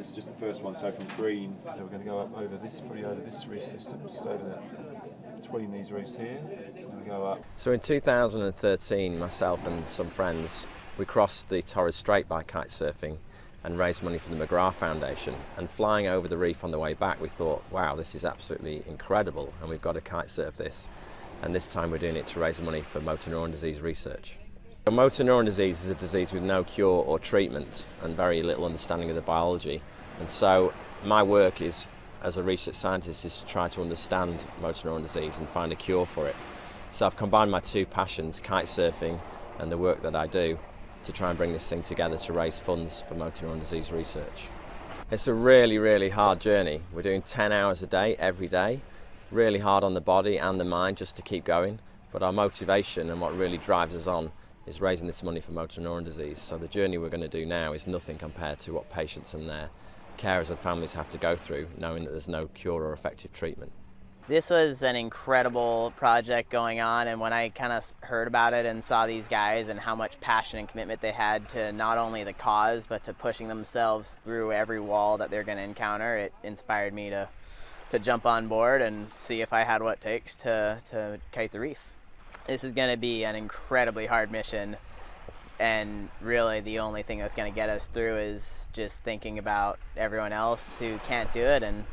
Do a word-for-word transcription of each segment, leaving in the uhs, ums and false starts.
this is just the first one, so from green, we're going to go up over this, probably over this reef system, just over that, between these reefs here, and we go up. So in two thousand thirteen, myself and some friends, we crossed the Torres Strait by kite surfing and raised money for the McGrath Foundation. And flying over the reef on the way back, we thought, wow, this is absolutely incredible, and we've got to kite surf this. And this time we're doing it to raise money for motor neurone disease research. Motor neurone disease is a disease with no cure or treatment and very little understanding of the biology. And so my work is, as a research scientist, is to try to understand motor neurone disease and find a cure for it. So I've combined my two passions, kite surfing and the work that I do, to try and bring this thing together to raise funds for motor neurone disease research. It's a really, really hard journey. We're doing ten hours a day, every day. Really hard on the body and the mind just to keep going. But our motivation and what really drives us on is raising this money for motor neurone disease. So the journey we're going to do now is nothing compared to what patients and their carers and families have to go through, knowing that there's no cure or effective treatment. This was an incredible project going on, and when I kind of heard about it and saw these guys and how much passion and commitment they had to not only the cause but to pushing themselves through every wall that they're going to encounter, it inspired me to to jump on board and see if I had what it takes to, to kite the reef. This is going to be an incredibly hard mission, and really the only thing that's going to get us through is just thinking about everyone else who can't do it, and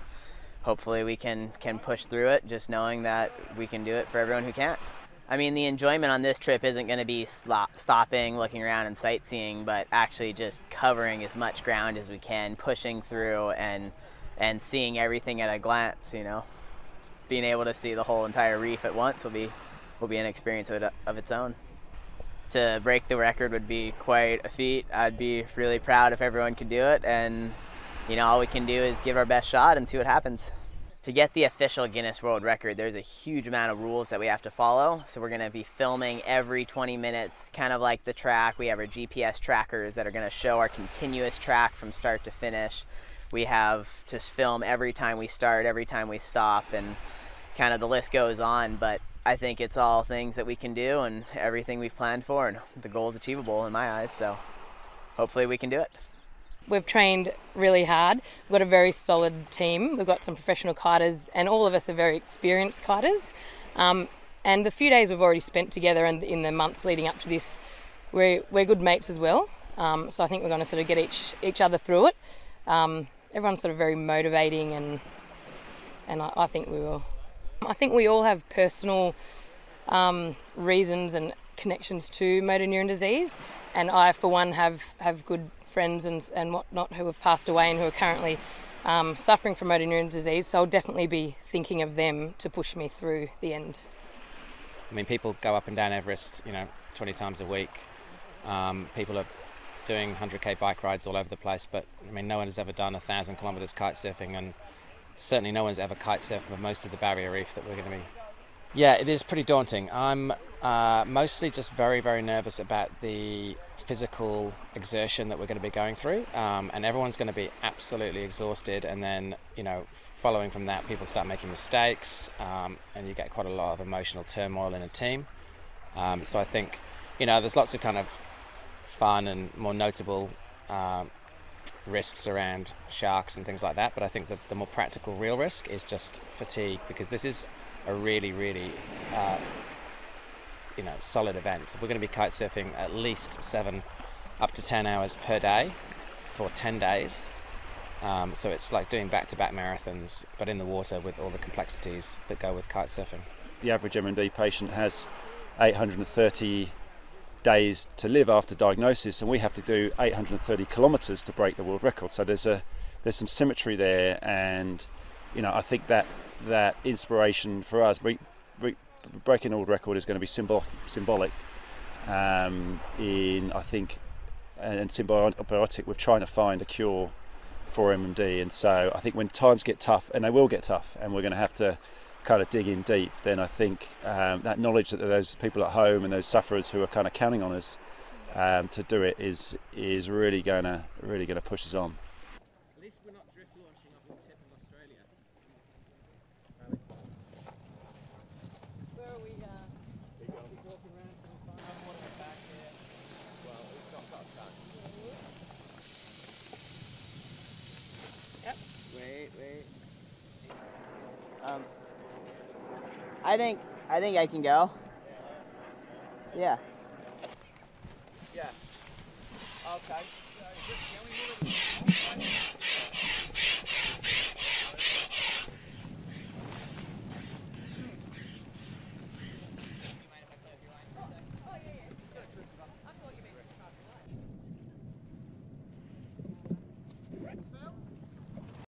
hopefully we can, can push through it, just knowing that we can do it for everyone who can't. I mean, the enjoyment on this trip isn't going to be stopping, looking around and sightseeing, but actually just covering as much ground as we can, pushing through and, and seeing everything at a glance, you know. Being able to see the whole entire reef at once will be will be an experience of, it, of its own. To break the record would be quite a feat. I'd be really proud if everyone could do it, and you know, all we can do is give our best shot and see what happens. To get the official Guinness World Record, there's a huge amount of rules that we have to follow, so we're going to be filming every twenty minutes, kind of like the track. We have our G P S trackers that are going to show our continuous track from start to finish. We have to film every time we start, every time we stop, and kind of the list goes on, but I think it's all things that we can do and everything we've planned for, and the goal is achievable in my eyes, so hopefully we can do it. We've trained really hard. We've got a very solid team. We've got some professional kiters, and all of us are very experienced kiters. Um, and the few days we've already spent together and in the months leading up to this, we're, we're good mates as well. Um, so I think we're going to sort of get each, each other through it. Um, everyone's sort of very motivating, and, and I, I think we will. I think we all have personal um, reasons and connections to motor neurone disease, and I for one have, have good friends and, and whatnot who have passed away and who are currently um, suffering from motor neurone disease, so I'll definitely be thinking of them to push me through the end. I mean, people go up and down Everest, you know, twenty times a week. Um, people are doing one hundred K bike rides all over the place, but I mean, no one has ever done a thousand kilometres kite surfing, and certainly no one's ever kite surfed for most of the barrier reef that we're going to be. Yeah, it is pretty daunting. I'm uh, mostly just very, very nervous about the physical exertion that we're going to be going through, um, and everyone's going to be absolutely exhausted, and then, you know, following from that, people start making mistakes, um, and you get quite a lot of emotional turmoil in a team. Um, so I think, you know, there's lots of kind of fun and more notable uh, risks around sharks and things like that, but I think the, the more practical real risk is just fatigue, because this is a really really uh, you know, solid event. We're going to be kite surfing at least seven up to ten hours per day for ten days, um, so it's like doing back-to-back marathons but in the water, with all the complexities that go with kite surfing. The average M N D patient has eight hundred thirty days to live after diagnosis, and we have to do eight hundred thirty kilometers to break the world record, so there's a there's some symmetry there. And you know, I think that that inspiration for us, we, we, breaking the world record is going to be symbol, symbolic um, in I think and, and symbiotic with trying to find a cure for M N D. And so I think when times get tough, and they will get tough, and we're going to have to kind of dig in deep, then I think um, that knowledge that those people at home and those sufferers who are kind of counting on us um, to do it is is really going to really going to push us on. At least we're not drift launching off the tip of Australia. Where are we? Uh, we got to be walking around to the farm. I want to get back here. Well, we've got that. Um, I think I think I can go. Yeah. Yeah. Okay.